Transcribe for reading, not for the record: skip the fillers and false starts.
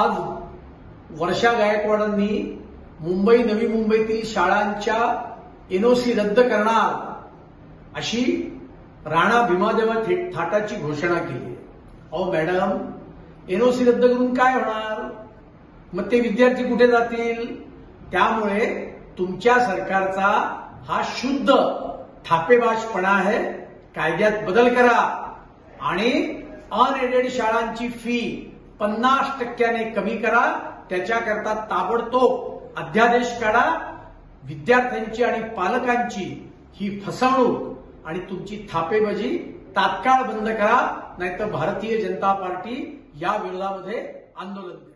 आज वर्षा गायकवाडांनी मुंबई नवी मुंबईतील शाळांच्या एनओसी रद्द करणार अशी राणा भीमादेवा थाटाची घोषणा केली। अहो मॅडम, एनओसी रद्द करून काय होणार? मग ते विद्यार्थी कुठे जातील? त्यामुळे तुमच्या सरकारचा हा शुद्ध थापेबाजपणा आहे। कायद्यात बदल करा आणि अनएडेड शाळांची फी 50% कमी करा, त्याच्याकरता ताबडतोब अध्यादेश काढा। विद्यार्थ्यांची आणि पालकांची ही फसवणूक आणि तुमची थापेबाजी तात्काळ बंद करा, नाहीतर भारतीय जनता पार्टी या विरोधामध्ये आंदोलन